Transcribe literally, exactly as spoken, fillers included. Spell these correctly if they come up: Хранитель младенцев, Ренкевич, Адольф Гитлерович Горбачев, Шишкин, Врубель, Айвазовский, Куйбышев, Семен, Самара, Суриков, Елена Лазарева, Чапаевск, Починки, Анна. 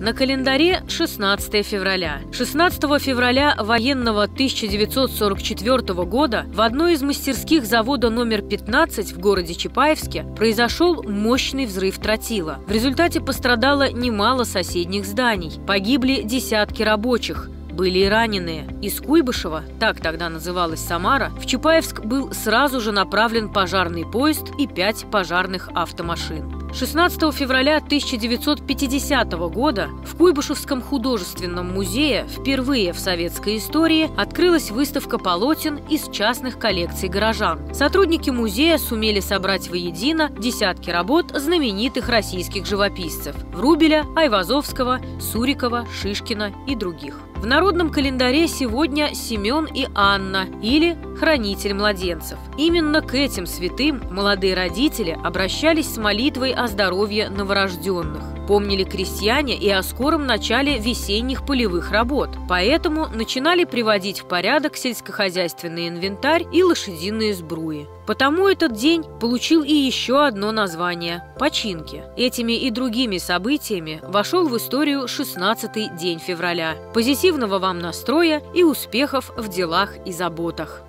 На календаре шестнадцатое февраля. шестнадцатого февраля военного тысяча девятьсот сорок четвёртого года в одной из мастерских завода номер пятнадцать в городе Чапаевске произошел мощный взрыв тротила. В результате пострадало немало соседних зданий. Погибли десятки рабочих. Были и раненые. Из Куйбышева, так тогда называлась Самара, в Чапаевск был сразу же направлен пожарный поезд и пять пожарных автомашин. шестнадцатого февраля тысяча девятьсот пятидесятого года в Куйбышевском художественном музее впервые в советской истории открылась выставка полотен из частных коллекций горожан. Сотрудники музея сумели собрать воедино десятки работ знаменитых российских живописцев – Врубеля, Айвазовского, Сурикова, Шишкина и других. В народном календаре сегодня Семен и Анна, или хранитель младенцев. Именно к этим святым молодые родители обращались с молитвой о здоровье новорожденных. Помнили крестьяне и о скором начале весенних полевых работ, поэтому начинали приводить в порядок сельскохозяйственный инвентарь и лошадиные сбруи. Потому этот день получил и еще одно название – починки. Этими и другими событиями вошел в историю шестнадцатый день февраля. Позитивного вам настроя и успехов в делах и заботах!